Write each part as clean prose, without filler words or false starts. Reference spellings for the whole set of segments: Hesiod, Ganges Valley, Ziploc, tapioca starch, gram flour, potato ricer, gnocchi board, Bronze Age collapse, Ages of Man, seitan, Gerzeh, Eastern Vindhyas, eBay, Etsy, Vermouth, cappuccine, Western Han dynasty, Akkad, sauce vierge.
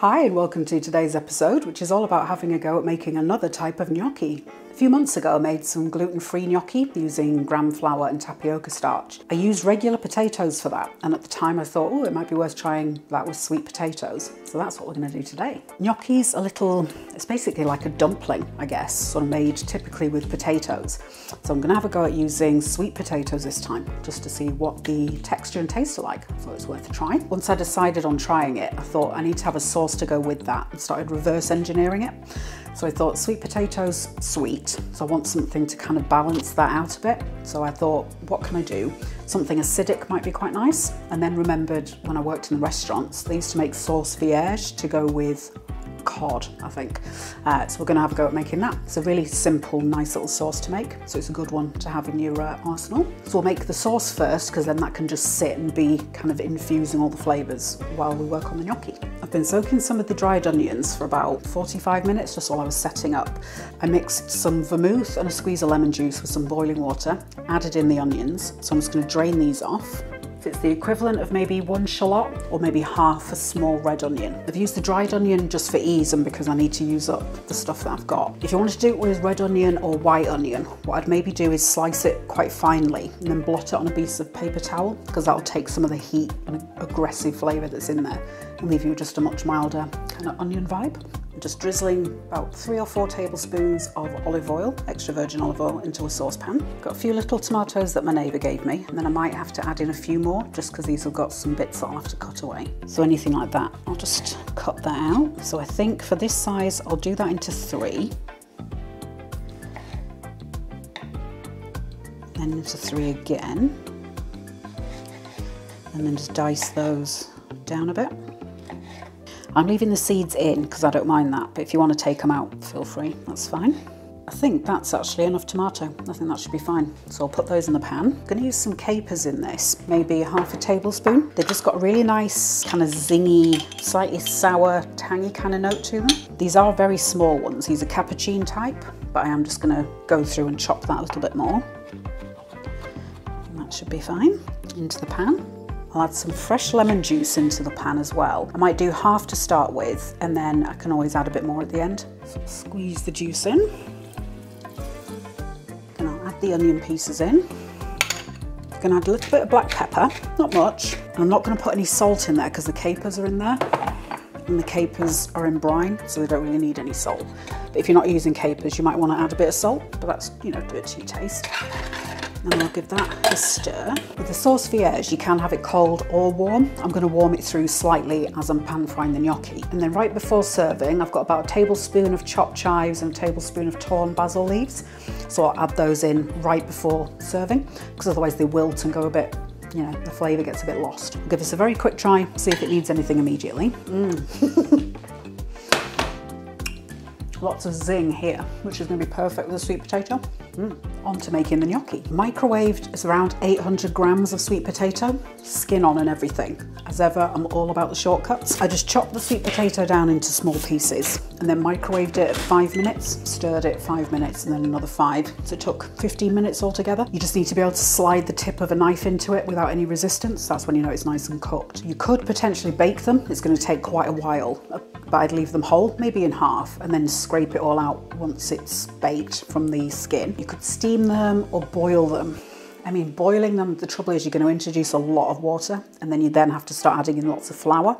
Hi and welcome to today's episode, which is all about having a go at making another type of gnocchi. A few months ago I made some gluten-free gnocchi using gram flour and tapioca starch. I used regular potatoes for that, and at the time I thought, oh, it might be worth trying that with sweet potatoes. So that's what we're going to do today. Gnocchi's a little, it's basically like a dumpling, I guess, sort of made typically with potatoes. So I'm going to have a go at using sweet potatoes this time, just to see what the texture and taste are like. So it's worth a try. Once I decided on trying it, I thought I need to have a sauce to go with that, and started reverse engineering it. So I thought sweet potatoes, sweet, so I want something to kind of balance that out a bit. So I thought, what can I do? Something acidic might be quite nice. And then remembered when I worked in restaurants, they used to make sauce vierge to go with cod, I think. So we're going to have a go at making that. It's a really simple, nice little sauce to make, so it's a good one to have in your arsenal. So we'll make the sauce first, because then that can just sit and be kind of infusing all the flavours while we work on the gnocchi. I've been soaking some of the dried onions for about 45 minutes, just while I was setting up. I mixed some vermouth and a squeeze of lemon juice with some boiling water, added in the onions, so I'm just going to drain these off. It's the equivalent of maybe one shallot or maybe half a small red onion. I've used the dried onion just for ease and because I need to use up the stuff that I've got. If you wanted to do it with red onion or white onion, what I'd maybe do is slice it quite finely and then blot it on a piece of paper towel, because that'll take some of the heat and aggressive flavour that's in there and leave you just a much milder kind of onion vibe. I'm just drizzling about 3 or 4 tablespoons of olive oil, extra virgin olive oil, into a saucepan. Got a few little tomatoes that my neighbour gave me, and then I might have to add in a few more just because these have got some bits that I'll have to cut away. So anything like that, I'll just cut that out. So I think for this size, I'll do that into 3. Then into 3 again. And then just dice those down a bit. I'm leaving the seeds in because I don't mind that, but if you want to take them out, feel free, that's fine. I think that's actually enough tomato. I think that should be fine. So I'll put those in the pan. I'm going to use some capers in this, maybe half a tablespoon. They've just got a really nice kind of zingy, slightly sour, tangy kind of note to them. These are very small ones. These are cappuccine type, but I am just going to go through and chop that a little bit more. And that should be fine. Into the pan. I'll add some fresh lemon juice into the pan as well. I might do half to start with, and then I can always add a bit more at the end. So squeeze the juice in. And I'll add the onion pieces in. I'm gonna add a little bit of black pepper, not much. And I'm not gonna put any salt in there because the capers are in there. And the capers are in brine, so they don't really need any salt. But if you're not using capers, you might wanna add a bit of salt, but that's, you know, do it to your taste. And I'll give that a stir. With the sauce vierge, you can have it cold or warm. I'm going to warm it through slightly as I'm pan frying the gnocchi. And then right before serving, I've got about a tablespoon of chopped chives and a tablespoon of torn basil leaves. So I'll add those in right before serving, because otherwise they wilt and go a bit, you know, the flavour gets a bit lost. I'll give this a very quick try, see if it needs anything immediately. Lots of zing here, which is going to be perfect with a sweet potato. On to making the gnocchi. Microwaved is around 800 grams of sweet potato, skin on and everything. As ever, I'm all about the shortcuts. I just chopped the sweet potato down into small pieces and then microwaved it at 5 minutes, stirred it 5 minutes, and then another 5. So it took 15 minutes altogether. You just need to be able to slide the tip of a knife into it without any resistance. That's when you know it's nice and cooked. You could potentially bake them. It's going to take quite a while, but I'd leave them whole, maybe in half, and then scrape it all out once it's baked from the skin. You could steam them or boil them. I mean, boiling them, the trouble is you're going to introduce a lot of water, and then you then have to start adding in lots of flour.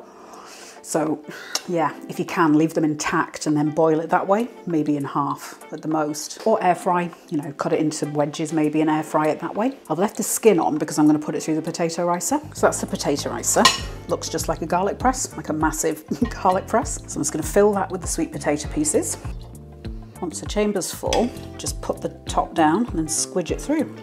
So yeah, if you can, leave them intact and then boil it that way, maybe in half at the most. Or air fry, you know, cut it into wedges maybe and air fry it that way. I've left the skin on because I'm going to put it through the potato ricer. So that's the potato ricer. Looks just like a garlic press, like a massive garlic press. So I'm just going to fill that with the sweet potato pieces. Once the chamber's full, just put the top down and then squidge it through.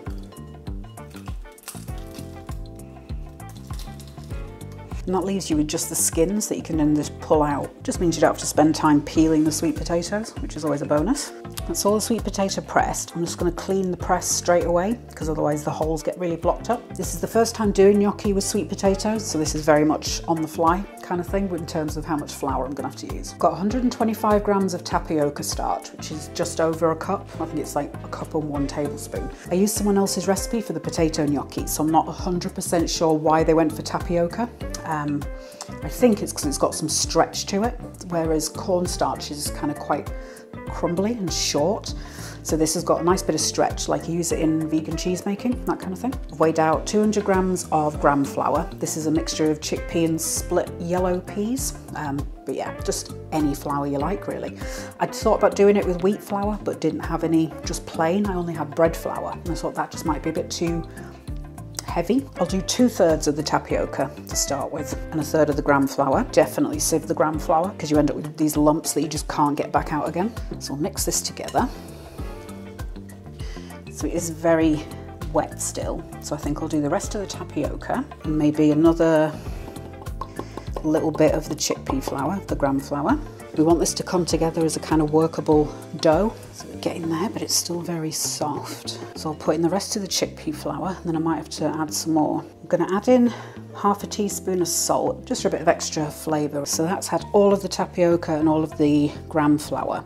And that leaves you with just the skins that you can then just pull out. Just means you don't have to spend time peeling the sweet potatoes, which is always a bonus. That's all the sweet potato pressed. I'm just going to clean the press straight away, because otherwise the holes get really blocked up. This is the first time doing gnocchi with sweet potatoes, so this is very much on the fly kind of thing, but in terms of how much flour I'm gonna have to use. I've got 125 grams of tapioca starch, which is just over a cup. I think it's like a cup and 1 tablespoon. I used someone else's recipe for the potato gnocchi, so I'm not 100% sure why they went for tapioca. I think it's because it's got some stretch to it, whereas cornstarch is kind of quite crumbly and short. So this has got a nice bit of stretch, like you use it in vegan cheese making, that kind of thing. I've weighed out 200 grams of gram flour. This is a mixture of chickpea and split yellow peas. But yeah, just any flour you like really. I'd thought about doing it with wheat flour, but didn't have any just plain. I only had bread flour, and I thought that just might be a bit too heavy. I'll do 2/3 of the tapioca to start with and 1/3 of the gram flour. Definitely sieve the gram flour because you end up with these lumps that you just can't get back out again. So I'll mix this together. So it is very wet still. So I think I'll do the rest of the tapioca and maybe another little bit of the chickpea flour, the gram flour. We want this to come together as a kind of workable dough. So we're getting there, but it's still very soft. So I'll put in the rest of the chickpea flour, and then I might have to add some more. I'm gonna add in 1/2 teaspoon of salt, just for a bit of extra flavor. So that's had all of the tapioca and all of the gram flour,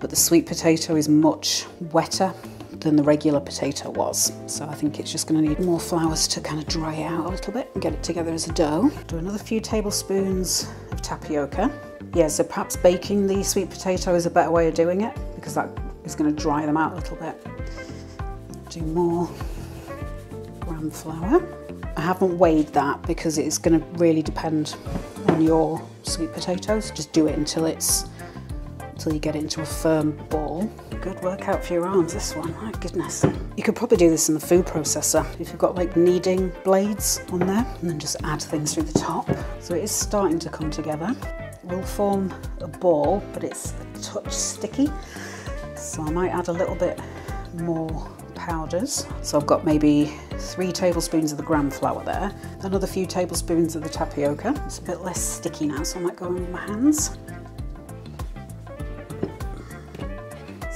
but the sweet potato is much wetter than the regular potato was. So I think it's just gonna need more flours to kind of dry it out a little bit and get it together as a dough. Do another few tablespoons of tapioca. Yeah, so perhaps baking the sweet potato is a better way of doing it because that is gonna dry them out a little bit. Do more gram flour. I haven't weighed that because it's gonna really depend on your sweet potatoes. Just do it until you get it into a firm ball. Good workout for your arms, this one, my goodness. You could probably do this in the food processor if you've got like kneading blades on there, and then just add things through the top. So it is starting to come together. It will form a ball, but it's a touch sticky. So I might add a little bit more powders. So I've got maybe 3 tablespoons of the gram flour there, another few tablespoons of the tapioca. It's a bit less sticky now, so I might go in with my hands.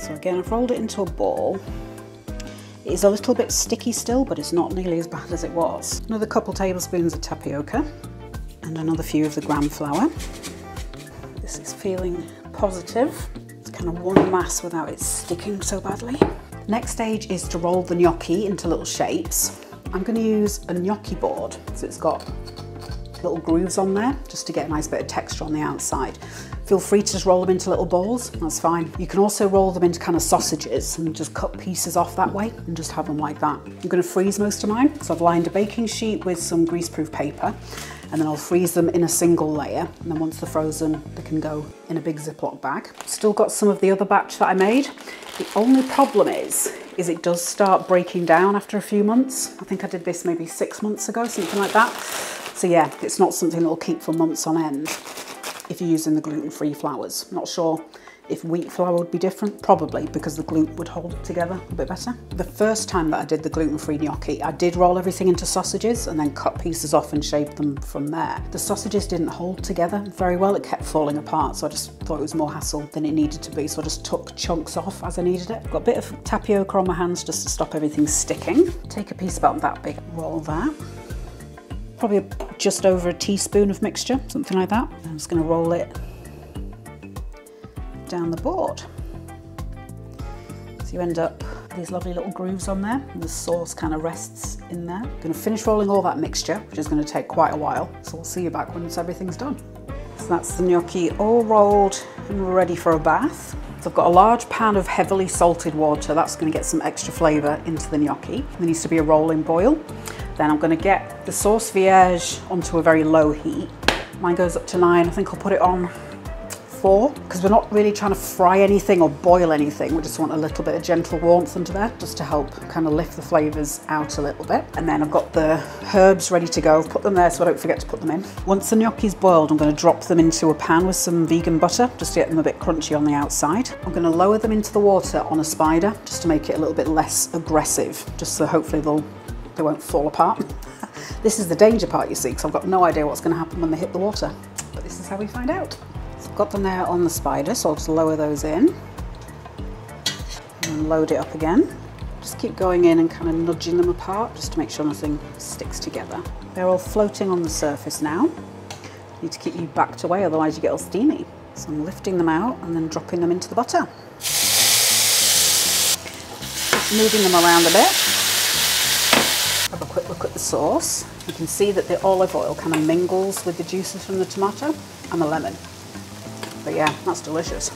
So again, I've rolled it into a ball. It is a little bit sticky still, but it's not nearly as bad as it was. Another couple tablespoons of tapioca and another few of the gram flour. This is feeling positive. It's kind of one mass without it sticking so badly. The next stage is to roll the gnocchi into little shapes. I'm going to use a gnocchi board. So it's got little grooves on there just to get a nice bit of texture on the outside. Feel free to just roll them into little balls, that's fine. You can also roll them into kind of sausages and just cut pieces off that way and just have them like that. I'm gonna freeze most of mine. So I've lined a baking sheet with some greaseproof paper, and then I'll freeze them in a single layer. And then once they're frozen, they can go in a big Ziploc bag. Still got some of the other batch that I made. The only problem is it does start breaking down after a few months. I think I did this maybe 6 months ago, something like that. So yeah, it's not something that'll keep for months on end if you're using the gluten-free flours. Not sure if wheat flour would be different, probably, because the gluten would hold it together a bit better. The first time that I did the gluten-free gnocchi, I did roll everything into sausages and then cut pieces off and shape them from there. The sausages didn't hold together very well, it kept falling apart, so I just thought it was more hassle than it needed to be, so I just took chunks off as I needed it. Got a bit of tapioca on my hands just to stop everything sticking. Take a piece about that big, roll that. Probably just over 1 teaspoon of mixture, something like that. I'm just going to roll it down the board. So you end up with these lovely little grooves on there, and the sauce kind of rests in there. I'm going to finish rolling all that mixture, which is going to take quite a while, so we'll see you back once everything's done. So that's the gnocchi all rolled and ready for a bath. So I've got a large pan of heavily salted water, that's going to get some extra flavour into the gnocchi. There needs to be a rolling boil. Then I'm going to get the sauce vierge onto a very low heat. Mine goes up to 9. I think I'll put it on 4 because we're not really trying to fry anything or boil anything. We just want a little bit of gentle warmth under there just to help kind of lift the flavours out a little bit. And then I've got the herbs ready to go. I've put them there so I don't forget to put them in. Once the gnocchi's boiled, I'm going to drop them into a pan with some vegan butter just to get them a bit crunchy on the outside. I'm going to lower them into the water on a spider just to make it a little bit less aggressive, just so hopefully they won't fall apart. This is the danger part, you see, because I've got no idea what's going to happen when they hit the water. But this is how we find out. So I've got them there on the spider, so I'll just lower those in. And load it up again. Just keep going in and kind of nudging them apart, just to make sure nothing sticks together. They're all floating on the surface now. You need to keep you backed away, otherwise you get all steamy. So I'm lifting them out and then dropping them into the butter. Just moving them around a bit. Have a quick look at the sauce. You can see that the olive oil kind of mingles with the juices from the tomato and the lemon. But yeah, that's delicious.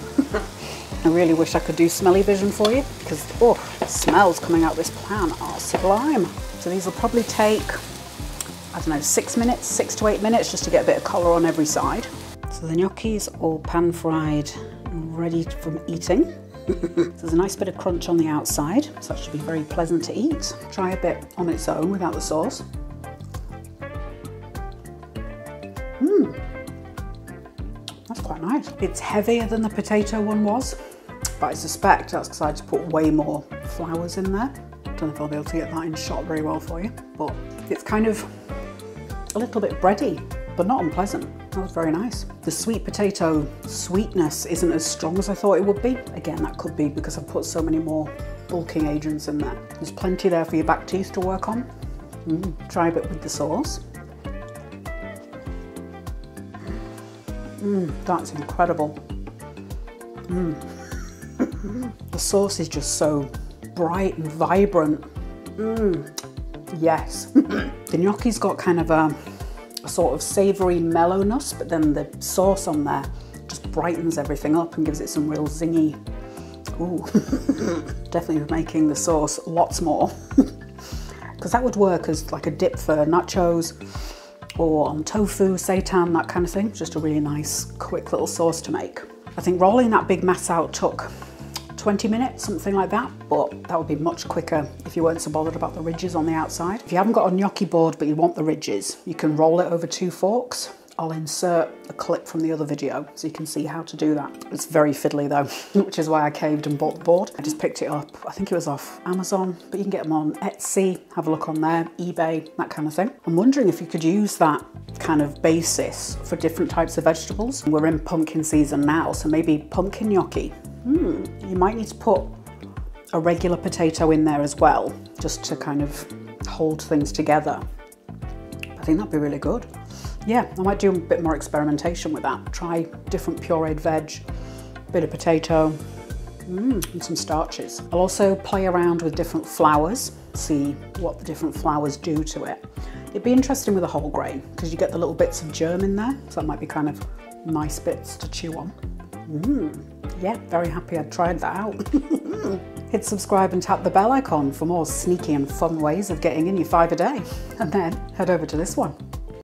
I really wish I could do smelly vision for you, because oh, the smells coming out of this pan are sublime. So these will probably take, I don't know, 6 minutes, 6 to 8 minutes, just to get a bit of colour on every side. So the gnocchi's all pan fried and ready from eating. There's a nice bit of crunch on the outside, so that should be very pleasant to eat. Try a bit on its own without the sauce. That's quite nice. It's heavier than the potato one was, but I suspect that's because I had to put way more flowers in there. Don't know if I'll be able to get that in shot very well for you, but it's kind of a little bit bready, but not unpleasant. That was very nice. The sweet potato sweetness isn't as strong as I thought it would be. Again, that could be because I've put so many more bulking agents in there. There's plenty there for your back teeth to work on. Try a bit with the sauce. That's incredible. The sauce is just so bright and vibrant. Yes. The gnocchi's got kind of a sort of savoury mellowness, but then the sauce on there just brightens everything up and gives it some real zingy. Ooh. Definitely making the sauce lots more, because that would work as like a dip for nachos, or on tofu, seitan, that kind of thing. Just a really nice, quick little sauce to make. I think rolling that big mass out took 20 minutes, something like that, but that would be much quicker if you weren't so bothered about the ridges on the outside. If you haven't got a gnocchi board but you want the ridges, you can roll it over 2 forks. I'll insert a clip from the other video so you can see how to do that. It's very fiddly though, which is why I caved and bought the board. I just picked it up, I think it was off Amazon, but you can get them on Etsy, have a look on there, eBay, that kind of thing. I'm wondering if you could use that kind of basis for different types of vegetables. We're in pumpkin season now, so maybe pumpkin gnocchi. You might need to put a regular potato in there as well, just to kind of hold things together. I think that'd be really good. Yeah, I might do a bit more experimentation with that. Try different pureed veg, a bit of potato, and some starches. I'll also play around with different flours, see what the different flours do to it. It'd be interesting with a whole grain, because you get the little bits of germ in there, so that might be kind of nice bits to chew on. Yeah, very happy I tried that out. Hit subscribe and tap the bell icon for more sneaky and fun ways of getting in your 5 a day. And then head over to this one.